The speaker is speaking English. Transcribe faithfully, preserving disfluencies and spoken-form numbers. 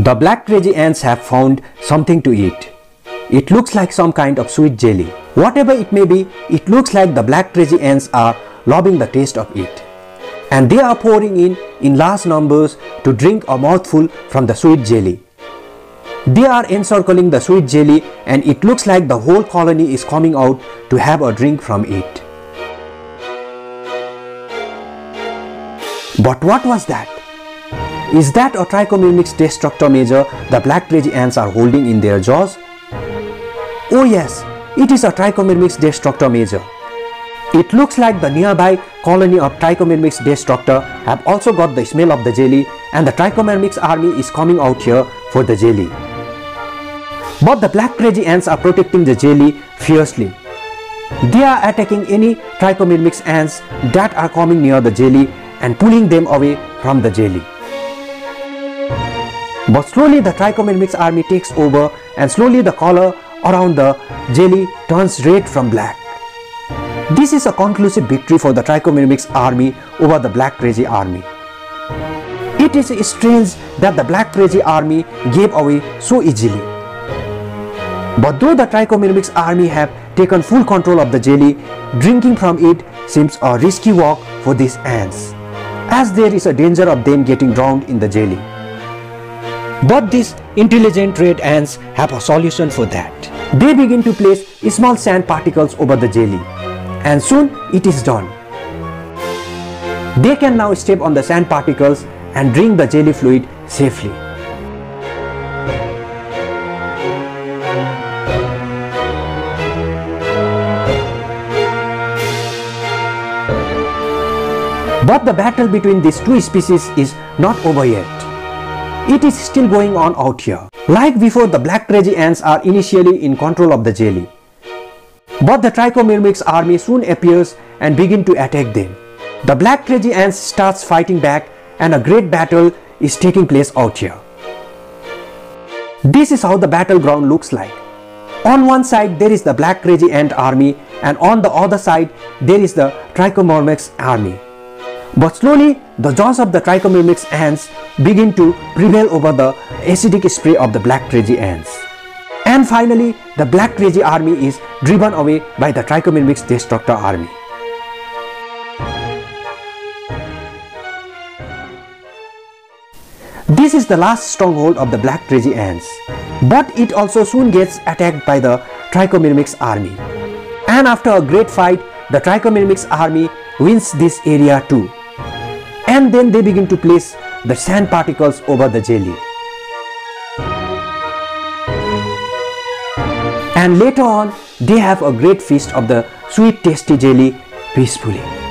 The black crazy ants have found something to eat. It looks like some kind of sweet jelly. Whatever it may be, it looks like the black crazy ants are loving the taste of it. And they are pouring in in large numbers to drink a mouthful from the sweet jelly. They are encircling the sweet jelly, and it looks like the whole colony is coming out to have a drink from it. But what was that? Is that a Trichomyrmex destructor measure the black crazy ants are holding in their jaws? Oh yes, it is a Trichomyrmex destructor measure. It looks like the nearby colony of Trichomyrmex destructor have also got the smell of the jelly, and the Trichomyrmex army is coming out here for the jelly. But the black crazy ants are protecting the jelly fiercely. They are attacking any Trichomyrmex ants that are coming near the jelly and pulling them away from the jelly. But slowly the Trichomyrmex army takes over, and slowly the color around the jelly turns red from black. This is a conclusive victory for the Trichomyrmex army over the BLACKCRAZY army. It is strange that the BLACKCRAZY army gave away so easily. But though the Trichomyrmex army have taken full control of the jelly, drinking from it seems a risky walk for these ants, as there is a danger of them getting drowned in the jelly. But these intelligent red ants have a solution for that. They begin to place small sand particles over the jelly. And soon it is done. They can now step on the sand particles and drink the jelly fluid safely. But the battle between these two species is not over yet. It is still going on out here. Like before, the BLACKCRAZY ants are initially in control of the jelly. But the Trichomyrmex army soon appears and begin to attack them. The BLACKCRAZY ants starts fighting back, and a great battle is taking place out here. This is how the battleground looks like. On one side there is the BLACKCRAZY ant army, and on the other side there is the Trichomyrmex army. But slowly the jaws of the Trichomyrmex ants begin to prevail over the acidic spray of the BLACKCRAZY ants. And finally, the BLACKCRAZY army is driven away by the Trichomyrmex destructor army. This is the last stronghold of the BLACKCRAZY ants, but it also soon gets attacked by the Trichomyrmex army. And after a great fight, the Trichomyrmex army wins this area too. And then they begin to place the sand particles over the jelly. And later on, they have a great feast of the sweet tasty jelly peacefully.